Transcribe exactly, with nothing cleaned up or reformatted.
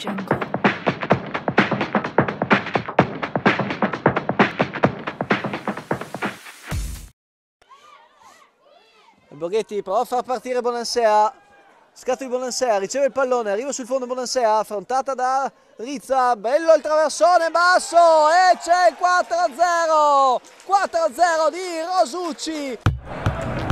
jungle. Borghetti prova a far partire Bonansea, scatto di Bonansea, riceve il pallone, arriva sul fondo Bonansea, affrontata da Rizza, bello il traversone basso e c'è il quattro a zero, quattro a zero di Rosucci.